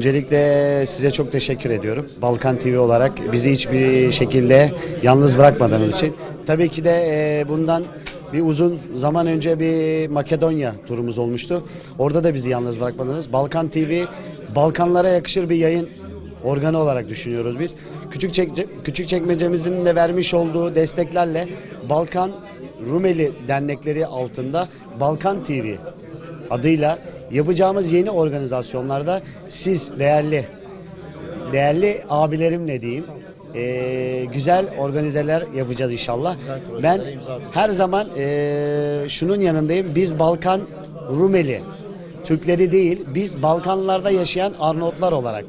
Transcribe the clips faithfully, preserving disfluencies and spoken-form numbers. Öncelikle size çok teşekkür ediyorum. Balkan T V olarak bizi hiçbir şekilde yalnız bırakmadığınız için. Tabii ki de bundan bir uzun zaman önce bir Makedonya turumuz olmuştu. Orada da bizi yalnız bırakmadınız. Balkan T V, Balkanlara yakışır bir yayın organı olarak düşünüyoruz biz. Küçükçekmece, Küçükçekmecemizin de vermiş olduğu desteklerle Balkan Rumeli dernekleri altında Balkan T V adıyla yapacağımız yeni organizasyonlarda siz değerli, değerli abilerimle diyeyim, e, güzel organizeler yapacağız inşallah. Ben her zaman e, şunun yanındayım, biz Balkan Rumeli Türkleri değil, biz Balkanlarda yaşayan Arnavutlar olarak,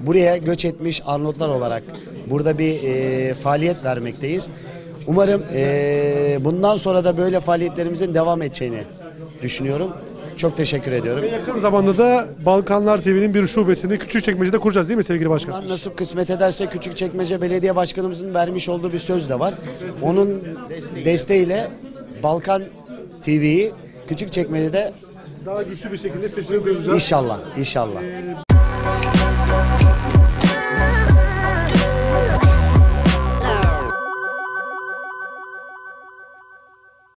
buraya göç etmiş Arnavutlar olarak burada bir e, faaliyet vermekteyiz. Umarım e, bundan sonra da böyle faaliyetlerimizin devam edeceğini düşünüyorum. Çok teşekkür ediyorum. Ve yakın zamanda da Balkanlar T V'nin bir şubesini Küçükçekmece'de kuracağız değil mi sevgili başkan? Bunlar nasip kısmet ederse Küçükçekmece Belediye Başkanımızın vermiş olduğu bir söz de var. Onun desteğiyle Balkan T V'yi Küçükçekmece'de daha güçlü bir şekilde sesini duyuracağız. İnşallah, inşallah. Ee,